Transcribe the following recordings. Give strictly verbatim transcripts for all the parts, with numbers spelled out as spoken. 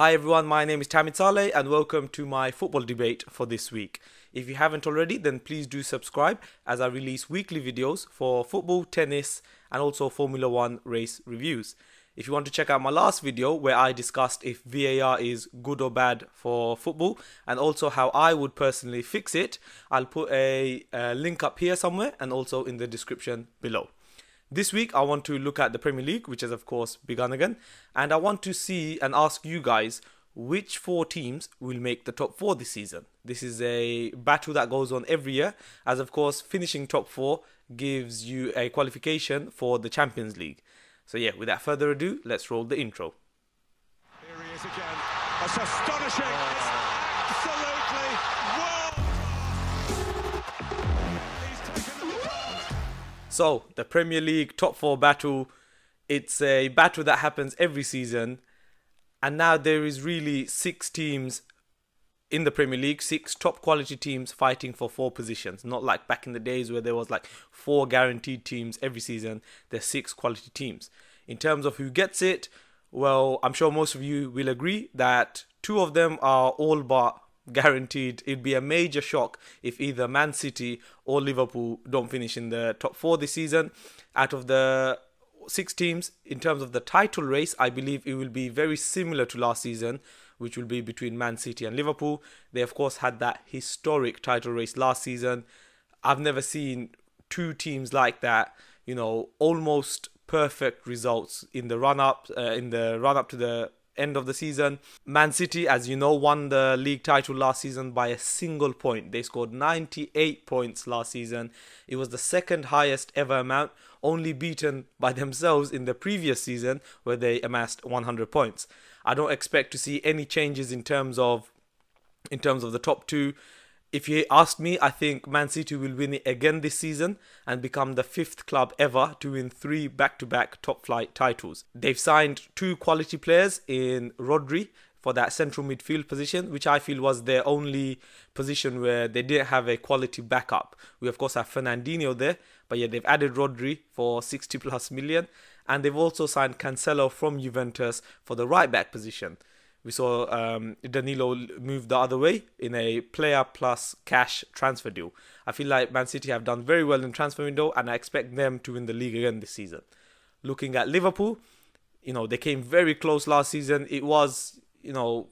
Hi everyone, my name is Tammy Saleh and welcome to my football debate for this week. If you haven't already, then please do subscribe as I release weekly videos for football, tennis and also Formula One race reviews. If you want to check out my last video where I discussed if V A R is good or bad for football and also how I would personally fix it, I'll put a, a link up here somewhere and also in the description below. This week, I want to look at the Premier League, which has, of course, begun again. And I want to see and ask you guys which four teams will make the top four this season. This is a battle that goes on every year, as, of course, finishing top four gives you a qualification for the Champions League. So, yeah, without further ado, let's roll the intro. Here he is again. That's astonishing. It's absolutely wild. So, the Premier League top four battle, it's a battle that happens every season. And now there is really six teams in the Premier League, six top quality teams fighting for four positions. Not like back in the days where there was like four guaranteed teams every season. There's six quality teams. In terms of who gets it, well, I'm sure most of you will agree that two of them are all but guaranteed. It'd be a major shock if either Man City or Liverpool don't finish in the top four this season. Out of the six teams, in terms of the title race, I believe it will be very similar to last season, which will be between Man City and Liverpool. They, of course, had that historic title race last season. I've never seen two teams like that, you know, almost perfect results in the run-up, uh, in the run-up to the end of the season. Man City, as you know, won the league title last season by a single point. They scored ninety-eight points last season. It was the second highest ever amount, only beaten by themselves in the previous season where they amassed one hundred points. I don't expect to see any changes in terms of in terms of the top two. If you asked me, I think Man City will win it again this season and become the fifth club ever to win three back-to-back top-flight titles. They've signed two quality players in Rodri for that central midfield position, which I feel was their only position where they didn't have a quality backup. We, of course, have Fernandinho there, but yeah, they've added Rodri for sixty plus million. And they've also signed Cancelo from Juventus for the right-back position. We saw um, Danilo move the other way in a player plus cash transfer deal. I feel like Man City have done very well in transfer window and I expect them to win the league again this season. Looking at Liverpool, you know, they came very close last season. It was, you know,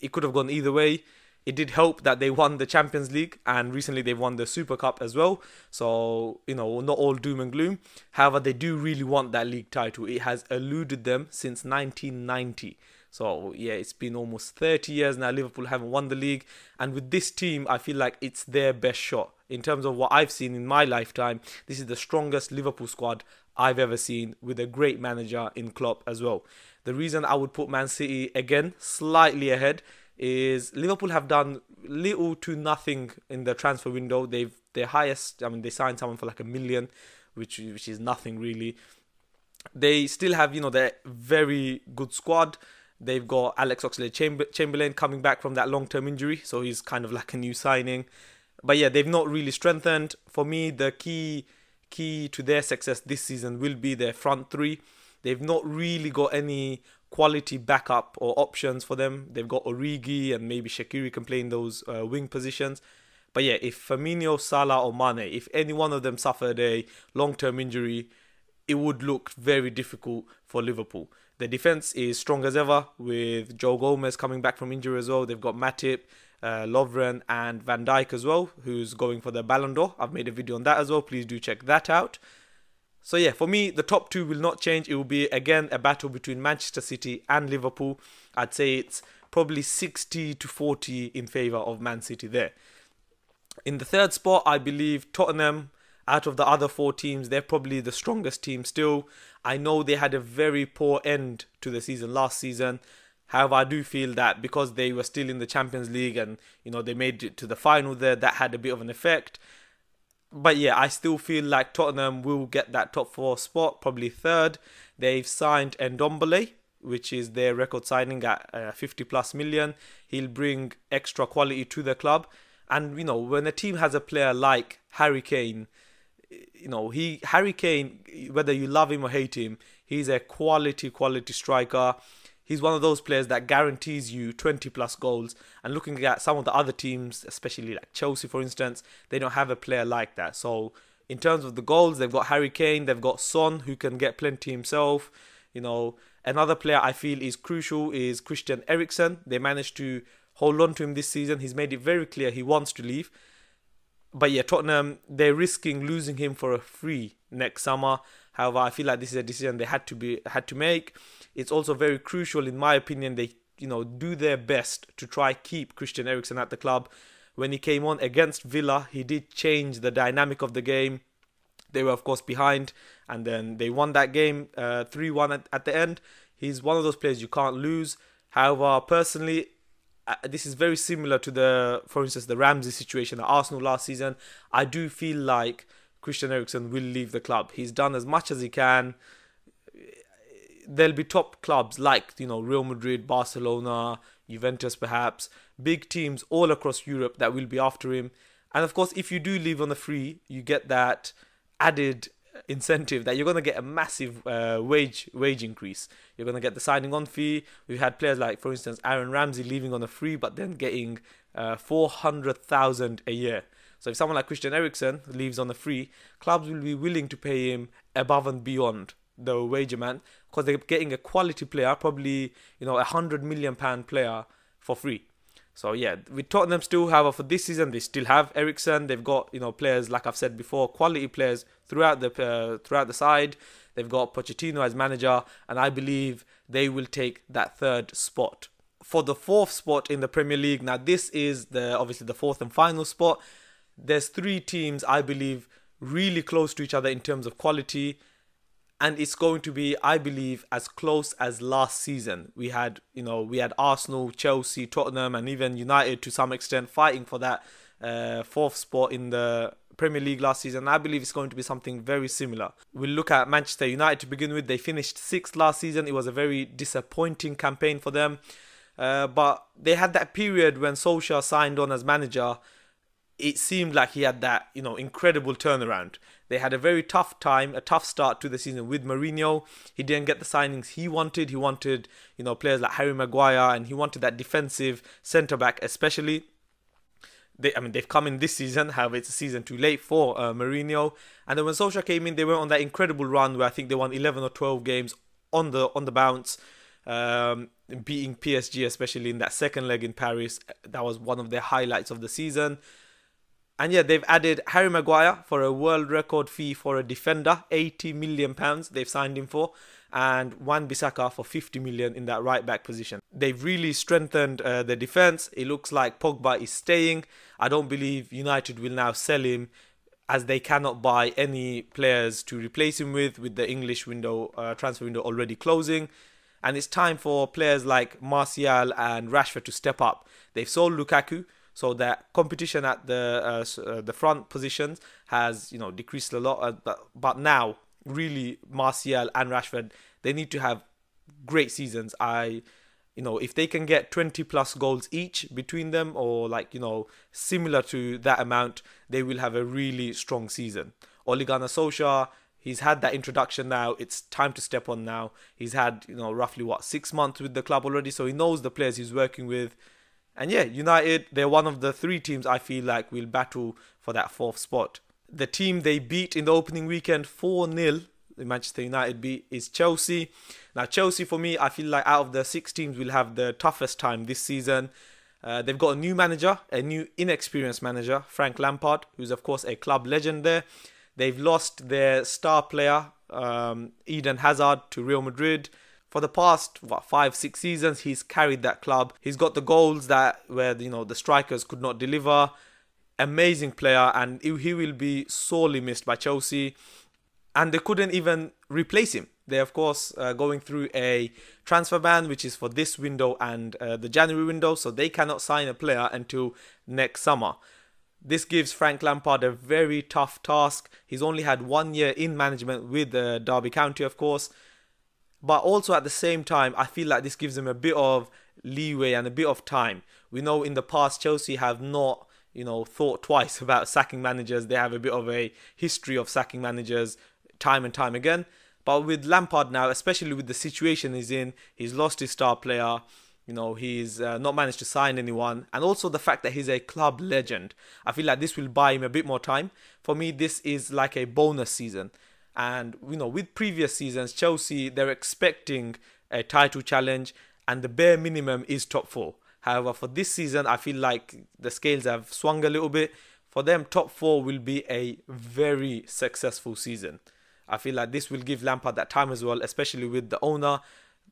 it could have gone either way. It did help that they won the Champions League and recently they won the Super Cup as well. So, you know, not all doom and gloom. However, they do really want that league title. It has eluded them since nineteen ninety. So, yeah, it's been almost thirty years now. Liverpool haven't won the league. And with this team, I feel like it's their best shot. In terms of what I've seen in my lifetime, this is the strongest Liverpool squad I've ever seen with a great manager in Klopp as well. The reason I would put Man City, again, slightly ahead is Liverpool have done little to nothing in the transfer window. They've their highest, I mean, they signed someone for like a million, which, which is nothing really. They still have, you know, their very good squad. They've got Alex Oxlade-Chamberlain coming back from that long-term injury. So he's kind of like a new signing. But yeah, they've not really strengthened. For me, the key key to their success this season will be their front three. They've not really got any quality backup or options for them. They've got Origi and maybe Shaqiri can play in those uh, wing positions. But yeah, if Firmino, Salah or Mane, if any one of them suffered a long-term injury, it would look very difficult for Liverpool. The defence is strong as ever with Joe Gomez coming back from injury as well. They've got Matip, uh, Lovren and Van Dijk as well, who's going for the Ballon d'Or. I've made a video on that as well. Please do check that out. So yeah, for me, the top two will not change. It will be, again, a battle between Manchester City and Liverpool. I'd say it's probably sixty to forty in favour of Man City there. In the third spot, I believe Tottenham. Out of the other four teams, they're probably the strongest team still. I know they had a very poor end to the season last season. However, I do feel that because they were still in the Champions League and, you know, they made it to the final there, that had a bit of an effect. But yeah, I still feel like Tottenham will get that top four spot, probably third. They've signed Ndombele, which is their record signing at uh, fifty plus million. He'll bring extra quality to the club. And, you know, when a team has a player like Harry Kane, you know, he Harry Kane, whether you love him or hate him, he's a quality, quality striker. he's one of those players that guarantees you twenty plus goals. And looking at some of the other teams, especially like Chelsea, for instance, they don't have a player like that. So in terms of the goals, they've got Harry Kane, they've got Son, who can get plenty himself. You know, another player I feel is crucial is Christian Eriksen. They managed to hold on to him this season. He's made it very clear he wants to leave. But yeah, Tottenham, they're risking losing him for a free next summer. However, I feel like this is a decision they had to be had to make. It's also very crucial, in my opinion, they you know do their best to try keep Christian Eriksen at the club. When he came on against Villa, he did change the dynamic of the game. They were, of course, behind, and then they won that game three one uh, at, at the end. He's one of those players you can't lose. However, personally, uh, this is very similar to the, for instance, the Ramsey situation at Arsenal last season. I do feel like Christian Eriksen will leave the club. He's done as much as he can. There'll be top clubs like, you know, Real Madrid, Barcelona, Juventus perhaps, big teams all across Europe that will be after him. And of course, if you do leave on the free, you get that added incentive that you're going to get a massive uh, wage wage increase. You're going to get the signing on fee. We've had players like, for instance, Aaron Ramsey leaving on a free, but then getting uh, four hundred thousand a year. So if someone like Christian Eriksen leaves on a free, clubs will be willing to pay him above and beyond the wage amount, because they're getting a quality player, probably, you know, a hundred million pound player for free. So yeah, with Tottenham still, however, for this season, they still have Eriksen. They've got, you know, players, like I've said before, quality players throughout the uh, throughout the side. They've got Pochettino as manager, and I believe they will take that third spot. For the fourth spot in the Premier League, now this is the obviously the fourth and final spot. There's three teams I believe really close to each other in terms of quality. And it's going to be, I believe, as close as last season. We had, you know, we had Arsenal, Chelsea, Tottenham, and even United to some extent fighting for that uh, fourth spot in the Premier League last season. I believe it's going to be something very similar. We'll look at Manchester United to begin with. They finished sixth last season. It was a very disappointing campaign for them. Uh, but they had that period when Solskjaer signed on as manager. It seemed like he had that, you know, incredible turnaround. They had a very tough time, a tough start to the season with Mourinho. He didn't get the signings he wanted. He wanted, you know, players like Harry Maguire, and he wanted that defensive centre-back especially. They, I mean, they've come in this season, however, it's a season too late for uh, Mourinho. And then when Solskjaer came in, they went on that incredible run where I think they won eleven or twelve games on the on the bounce. Um, beating P S G, especially in that second leg in Paris. That was one of their highlights of the season. And yeah, they've added Harry Maguire for a world record fee for a defender, eighty million pounds they've signed him for, and Wan-Bissaka for fifty million pounds in that right-back position. They've really strengthened uh, the defence. It looks like Pogba is staying. I don't believe United will now sell him, as they cannot buy any players to replace him with, with the English window uh, transfer window already closing. And it's time for players like Martial and Rashford to step up. They've sold Lukaku, so that competition at the uh, uh, the front positions has, you know, decreased a lot. Uh, but, but now, really, Martial and Rashford, they need to have great seasons. I, you know, if they can get twenty plus goals each between them, or like, you know, similar to that amount, they will have a really strong season. Ole Gunnar Solskjaer, he's had that introduction now. It's time to step on now. He's had, you know, roughly, what, six months with the club already, so he knows the players he's working with. And yeah, United, they're one of the three teams I feel like will battle for that fourth spot. The team they beat in the opening weekend four nil, Manchester United beat, is Chelsea. Now Chelsea, for me, I feel like out of the six teams will have the toughest time this season. Uh, they've got a new manager, a new inexperienced manager, Frank Lampard, who's of course a club legend there. They've lost their star player, um, Eden Hazard, to Real Madrid. For the past, what, five, six seasons, he's carried that club. He's got the goals that where, you know, the strikers could not deliver. Amazing player, and he will be sorely missed by Chelsea. And they couldn't even replace him. They're, of course, uh, going through a transfer ban, which is for this window and uh, the January window, so they cannot sign a player until next summer. This gives Frank Lampard a very tough task. He's only had one year in management with uh, Derby County, of course. But also at the same time, I feel like this gives them a bit of leeway and a bit of time. We know in the past, Chelsea have not, you know, thought twice about sacking managers. They have a bit of a history of sacking managers time and time again. But with Lampard now, especially with the situation he's in, he's lost his star player. You know, he's uh, not managed to sign anyone. And also the fact that he's a club legend. I feel like this will buy him a bit more time. For me, this is like a bonus season. And, you know, with previous seasons, Chelsea, they're expecting a title challenge. And the bare minimum is top four. However, for this season, I feel like the scales have swung a little bit. For them, top four will be a very successful season. I feel like this will give Lampard that time as well, especially with the owner,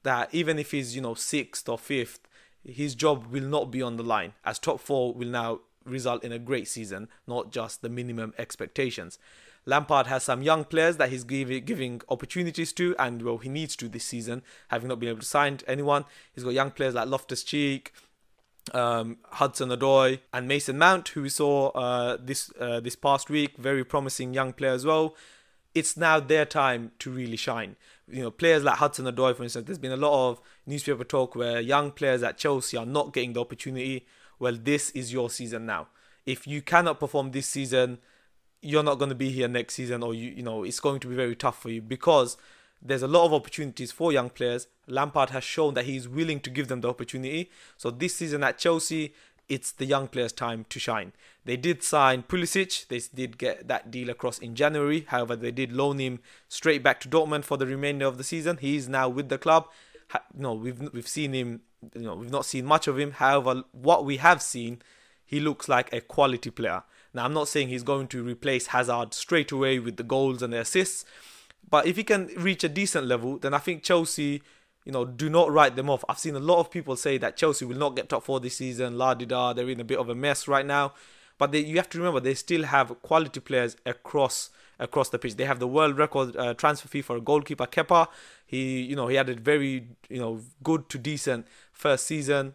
that even if he's, you know, sixth or fifth, his job will not be on the line, as top four will now result in a great season, not just the minimum expectations. Lampard has some young players that he's giving opportunities to, and well, he needs to this season, having not been able to sign anyone. He's got young players like Loftus-Cheek, um, Hudson-Odoi, and Mason Mount, who we saw uh, this uh, this past week. Very promising young player as well. It's now their time to really shine. You know, players like Hudson-Odoi, for instance, there's been a lot of newspaper talk where young players at Chelsea are not getting the opportunity. Well, this is your season now. If you cannot perform this season, you're not going to be here next season, or, you, you know, it's going to be very tough for you, because there's a lot of opportunities for young players. Lampard has shown that he's willing to give them the opportunity. So this season at Chelsea, it's the young players' time to shine. They did sign Pulisic. They did get that deal across in January. However, they did loan him straight back to Dortmund for the remainder of the season. He is now with the club. You know, we've we've seen him. You know, we've not seen much of him. However, what we have seen, he looks like a quality player. Now, I'm not saying he's going to replace Hazard straight away with the goals and the assists, but if he can reach a decent level, then I think Chelsea, you know, do not write them off. I've seen a lot of people say that Chelsea will not get top four this season, la-di-da, they're in a bit of a mess right now. But they, you have to remember, they still have quality players across across the pitch. They have the world record uh, transfer fee for a goalkeeper, Kepa. He, you know, he had a very, you know, good to decent first season.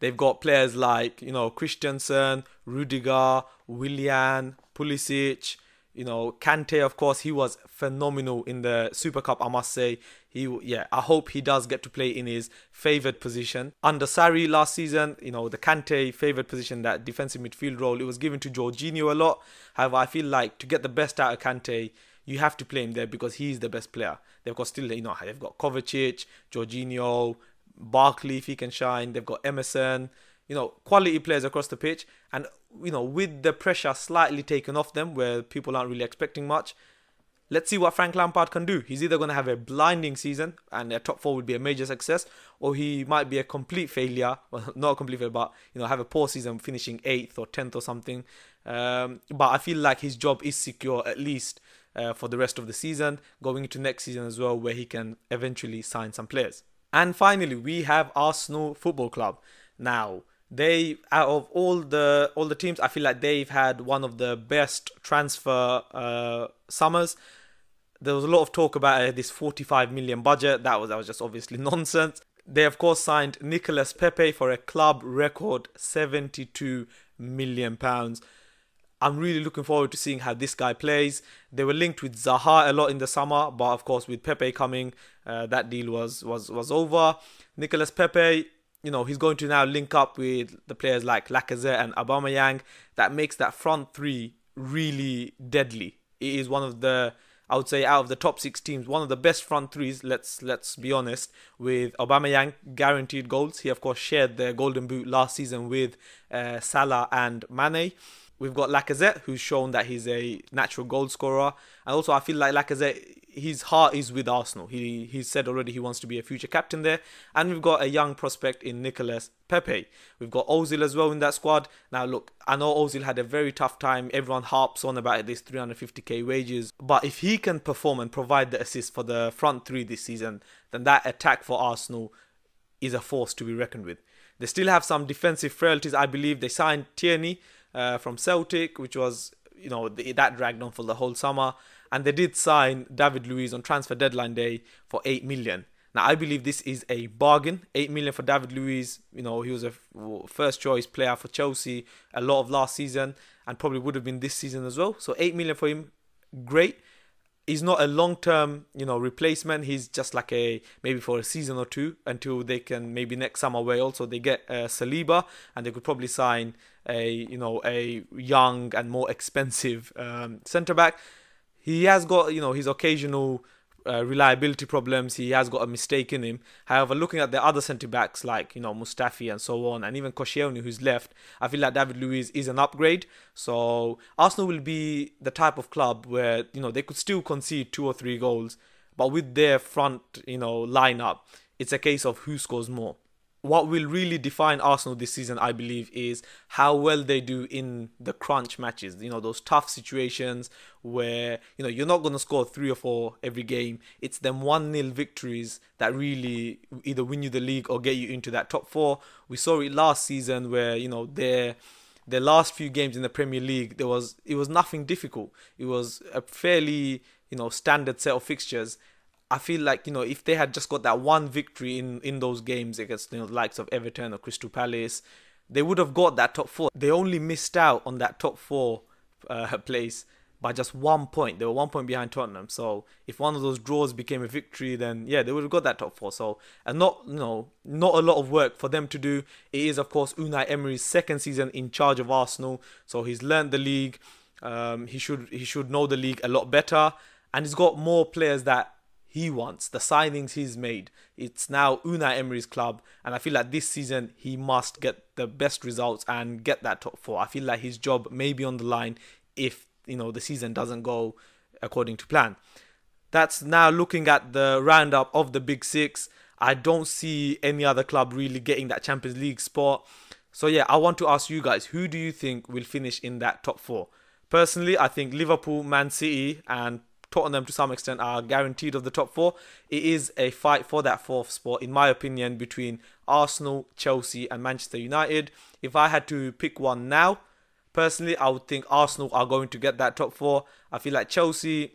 They've got players like, you know, Christensen, Rudiger, Willian, Pulisic. You know, Kante, of course, he was phenomenal in the Super Cup, I must say. He, yeah, I hope he does get to play in his favoured position. Under Sarri last season, you know, the Kante favoured position, that defensive midfield role, it was given to Jorginho a lot. However, I feel like to get the best out of Kante, you have to play him there because he's the best player. They've got still, you know, they've got Kovacic, Jorginho, Barkley, if he can shine. They've got Emerson. You know, quality players across the pitch. And, you know, with the pressure slightly taken off them, where people aren't really expecting much, let's see what Frank Lampard can do. He's either going to have a blinding season and a top four would be a major success, or he might be a complete failure. Well, not a complete failure, but, you know, have a poor season finishing eighth or tenth or something. Um, but I feel like his job is secure, at least uh, for the rest of the season, going into next season as well, where he can eventually sign some players. And finally, we have Arsenal Football Club. Now, they, out of all the all the teams, I feel like they've had one of the best transfer uh, summers. There was a lot of talk about uh, this forty-five million budget. That was that was just obviously nonsense. They, of course, signed Nicolas Pepe for a club record seventy-two million pounds. I'm really looking forward to seeing how this guy plays. They were linked with Zaha a lot in the summer, but of course, with Pepe coming, uh, that deal was was was over. Nicolas Pepe, you know, he's going to now link up with the players like Lacazette and Aubameyang. That makes that front three really deadly. It is one of the, I would say, out of the top six teams, one of the best front threes, let's let's be honest, with Aubameyang guaranteed goals. He, of course, shared the golden boot last season with uh, Salah and Mane. We've got Lacazette, who's shown that he's a natural goal scorer. And also, I feel like Lacazette, his heart is with Arsenal. He he said already he wants to be a future captain there. And we've got a young prospect in Nicolas Pepe. We've got Ozil as well in that squad. Now, look, I know Ozil had a very tough time. Everyone harps on about this three hundred fifty K wages. But if he can perform and provide the assist for the front three this season, then that attack for Arsenal is a force to be reckoned with. They still have some defensive frailties, I believe. They signed Tierney uh, from Celtic, which was, you know, that dragged on for the whole summer. And they did sign David Luiz on transfer deadline day for eight million. Now, I believe this is a bargain. eight million for David Luiz. You know, he was a first choice player for Chelsea a lot of last season and probably would have been this season as well. So eight million for him, great. He's not a long-term, you know, replacement. He's just like a, maybe for a season or two, until they can, maybe next summer where also they get uh, Saliba, and they could probably sign a, you know, a young and more expensive um, centre-back. He has got, you know, his occasional uh, reliability problems. He has got a mistake in him. However, looking at the other centre-backs like, you know, Mustafi and so on, and even Koscielny who's left, I feel like David Luiz is an upgrade. So Arsenal will be the type of club where, you know, they could still concede two or three goals, but with their front, you know, lineup, it's a case of who scores more. What will really define Arsenal this season, I believe, is how well they do in the crunch matches. You know, those tough situations where, you know, you're not going to score three or four every game. It's them one nil victories that really either win you the league or get you into that top four. We saw it last season where, you know, their their last few games in the Premier League, there was it was nothing difficult. It was a fairly, you know, standard set of fixtures. I feel like, you know, if they had just got that one victory in, in those games against, you know, the likes of Everton or Crystal Palace, they would have got that top four. They only missed out on that top four uh, place by just one point. They were one point behind Tottenham. So if one of those draws became a victory, then yeah, they would have got that top four. So and not, you know, not a lot of work for them to do. It is, of course, Unai Emery's second season in charge of Arsenal. So he's learned the league. Um, he should he should know the league a lot better, and he's got more players that he wants, the signings he's made. It's now Unai Emery's club, and I feel like this season he must get the best results and get that top four. I feel like his job may be on the line if, you know, the season doesn't go according to plan. That's now looking at the roundup of the Big Six. I don't see any other club really getting that Champions League spot. So yeah, I want to ask you guys, who do you think will finish in that top four? Personally, I think Liverpool, Man City and Tottenham to some extent are guaranteed of the top four. It is a fight for that fourth spot, in my opinion, between Arsenal, Chelsea and Manchester United. If I had to pick one now, personally, I would think Arsenal are going to get that top four. I feel like Chelsea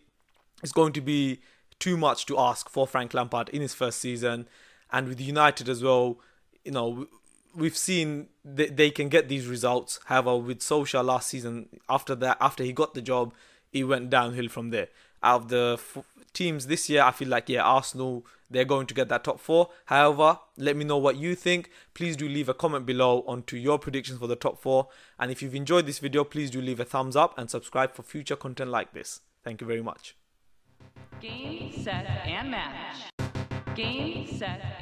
is going to be too much to ask for Frank Lampard in his first season. And with United as well, you know, we've seen that they can get these results. However, with Solskjaer last season, after that, after he got the job, it went downhill from there. Out of the f teams this year, I feel like, yeah, Arsenal, they're going to get that top four. However, let me know what you think. Please do leave a comment below onto your predictions for the top four. And if you've enjoyed this video, please do leave a thumbs up and subscribe for future content like this. Thank you very much. Game, set, and match. Game, set.